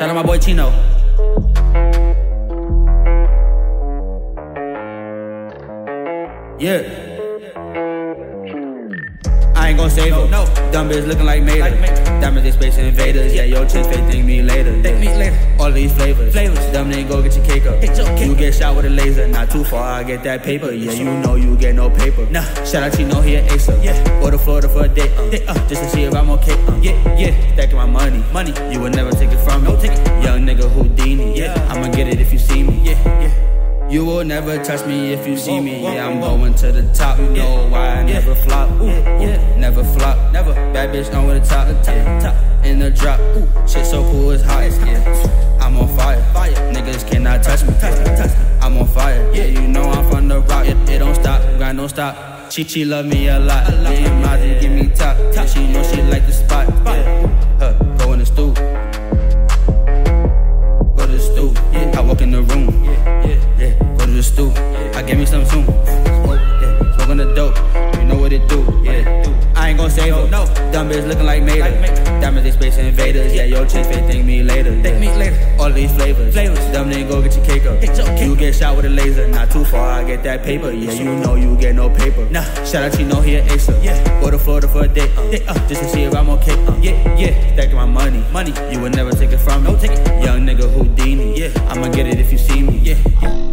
Shout out my boy Chino. Yeah, I ain't gon' save her. No, dumb bitch looking like Mater. Diamonds, they Space Invaders. Yeah, yo, chicks, they think me later. All these flavors. Dumb nigga, go get your cake up. You get shot with a laser. Not too far, I get that paper. Yeah, you know you get no paper. Nah. Shout out Chino, he an ace up. Yeah. Order Florida for a date. Just to see if I'm okay. Yeah. Stacking my money. You would never take it from me. No ticket. Young nigga Houdini. Yeah. I'ma get it if you see me. Yeah. You will never touch me if you see me. Yeah, I'm going to the top. You know why I never flop. Never flop. Never. Bad bitch on with the top. In the drop. Shit so cool, it's hot. I'm on fire. Niggas cannot touch me. I'm on fire. Yeah, you know I'm from the rock. It don't stop. Grind don't stop. Chi love me a lot. Damn, Mazi give me top. She know she like the spot. Go in the stoop. Go to the stoop. I walk in the room. Stoop. I get me some soon. Smoking the dope. You know what it do. Yeah. I ain't gon' save her. No. Dumb bitch looking like Mater. Diamonds, they Space Invaders. Yeah, yo, chicks, they think me later. All these flavors. Dumb nigga, go get your cake up. You get shot with a laser. Not too far, I get that paper. Yeah, you know you get no paper. Nah. Shout out, you know he an ace up. Yeah. Go to Florida for a date. Just to see if I'm okay. Yeah. Stacking my money. You would never take it from me. No ticket. Young nigga Houdini. Yeah. I'ma get it if you see me. Yeah.